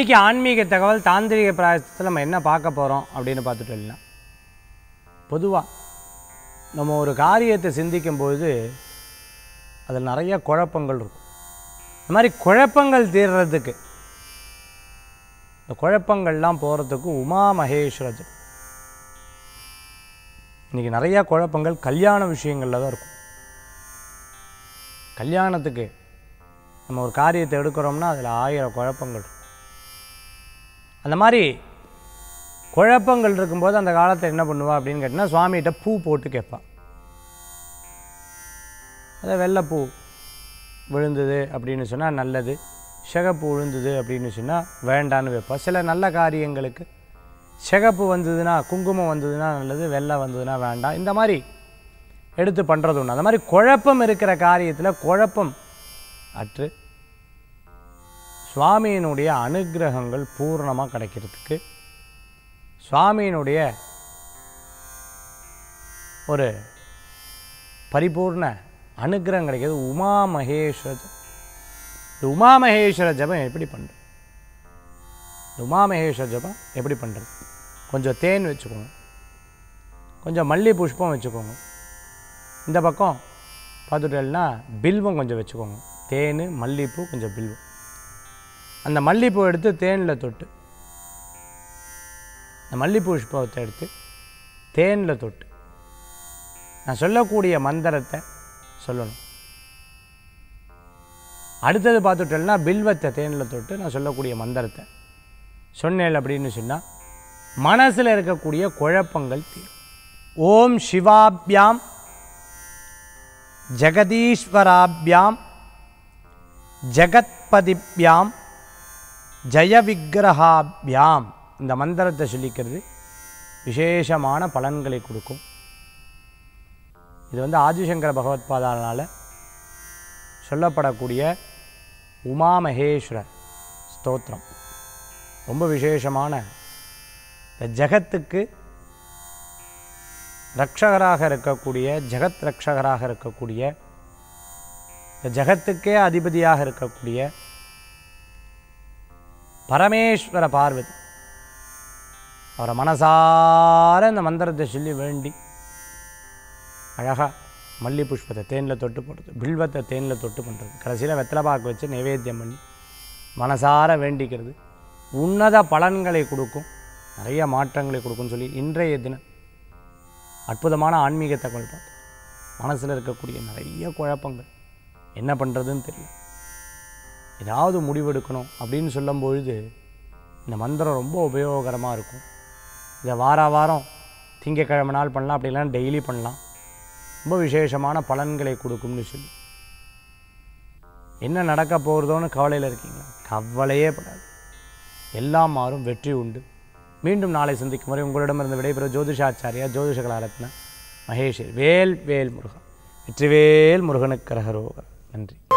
இன்றைக்கி ஆன்மீக தகவல் தாந்திரிக பிராயசத்தில் நம்ம என்ன பார்க்க போகிறோம் அப்படின்னு பார்த்துட்டோம்னா, பொதுவாக நம்ம ஒரு காரியத்தை சிந்திக்கும்போது அதில் நிறைய குழப்பங்கள் இருக்கும். இந்த மாதிரி குழப்பங்கள் தீர்றதுக்கு, இந்த குழப்பங்கள்லாம் போகிறதுக்கு உமா மகேஸ்வரஜன். இன்றைக்கி நிறையா குழப்பங்கள் கல்யாண விஷயங்களில் தான் இருக்கும். கல்யாணத்துக்கு நம்ம ஒரு காரியத்தை எடுக்கிறோம்னா அதில் ஆயிரம் குழப்பங்கள் இருக்கும். அந்த மாதிரி குழப்பங்கள் இருக்கும்போது அந்த காலத்தில் என்ன பண்ணுவா அப்படின்னு கேட்டிங்கன்னா, சுவாமிகிட்ட பூ போட்டு கேட்பாள். அதை வெள்ளைப்பூ விழுந்தது அப்படின்னு சொன்னால் நல்லது, சிகப்பு விழுந்தது அப்படின்னு சொன்னால் வேண்டான்னு வைப்பாள். சில நல்ல காரியங்களுக்கு சிகப்பு வந்ததுன்னா, குங்குமம் வந்ததுன்னா நல்லது, வெள்ளை வந்ததுன்னா வேண்டாம். இந்த மாதிரி எடுத்து பண்ணுறது ஒன்று. அந்த மாதிரி குழப்பம் இருக்கிற காரியத்தில் குழப்பம் அற்று சுவாமியினுடைய அனுகிரகங்கள் பூர்ணமாக கிடைக்கிறதுக்கு, சுவாமியினுடைய ஒரு பரிபூர்ண அனுகிரகம் கிடைக்கிறது உமா மகேஸ்வர. உமா மகேஸ்வர ஜபம் எப்படி பண்ணுறது? உமா மகேஸ்வர ஜபம் எப்படி பண்ணுறது? கொஞ்சம் தேன் வச்சுக்கோங்க, கொஞ்சம் மல்லி புஷ்பம் வச்சுக்கோங்க. இந்த பக்கம் பார்த்துட்டேன்னா பில்வம் கொஞ்சம் வச்சுக்கோங்க. தேன், மல்லிகைப்பூ, கொஞ்சம் பில்வம். அந்த மல்லிகைப்பூ எடுத்து தேனில் தொட்டு, அந்த மல்லிகைப்பூ புஷ்பத்தை எடுத்து தேனில் தொட்டு நான் சொல்லக்கூடிய மந்திரத்தை சொல்லணும். அடுத்தது பார்த்துட்டேன்னா பில்வத்தை தேனில் தொட்டு நான் சொல்லக்கூடிய மந்திரத்தை சொன்னேன் அப்படின்னு சொன்னால் மனசில் இருக்கக்கூடிய குழப்பங்கள் தீரும். ஓம் சிவாபியாம் ஜெகதீஸ்வராபியாம் ஜகத்பதிப்யாம் ஜய விக்கிரகாபியாம் இந்த மந்திரத்தை சொல்லிக்கிறது விசேஷமான பலன்களை கொடுக்கும். இது வந்து ஆதிசங்கர பகவத்பாதனால் சொல்லப்படக்கூடிய உமாமகேஸ்வரர் ஸ்தோத்திரம். ரொம்ப விசேஷமான, இந்த ஜகத்துக்கு ரக்ஷகராக இருக்கக்கூடிய, ஜகத் ரக்ஷகராக இருக்கக்கூடிய, இந்த ஜகத்துக்கே அதிபதியாக இருக்கக்கூடிய பரமேஸ்வர பார்வதி அவரை மனசார இந்த மந்திரத்தை சொல்லி வேண்டி அழகாக மல்லி புஷ்பத்தை தேனில் தொட்டு போடுறது, பில்வத்தை தேனில் தொட்டு பண்ணுறது, கடைசியில் வெத்தலை பாக்கு வச்சு நைவேத்தியம் பண்ணி மனசார வேண்டிக்கிறது உன்னத பலன்களை கொடுக்கும், நிறைய மாற்றங்களை கொடுக்கும்னு சொல்லி இன்றைய தினம் அற்புதமான ஆன்மீக தகவல் பார்த்தோம். மனசில் இருக்கக்கூடிய நிறைய குழப்பங்கள், என்ன பண்ணுறதுன்னு தெரியல, ஏதாவது முடிவெடுக்கணும் அப்படின்னு சொல்லும்பொழுது இந்த மந்திரம் ரொம்ப உபயோகரமாக இருக்கும். இதை வார வாரம் திங்கக்கிழமை நாள் பண்ணலாம், அப்படி இல்லைன்னா டெய்லி பண்ணலாம். ரொம்ப விசேஷமான பலன்களை கொடுக்கும்னு சொல்லி என்ன நடக்க போகிறதோன்னு கவலையில் இருக்கீங்களா? கவலையே படாது, எல்லாம் மாறும், வெற்றி உண்டு. மீண்டும் நாளை சந்திக்கும் வரை உங்களிடமிருந்து விடைபெறும் ஜோதிஷாச்சாரியா ஜோதிஷ கலாரத்ன மகேஷ் வேல் வேல் முருகன். வெற்றிவேல் முருகனுக்கு கரகரோகர். நன்றி.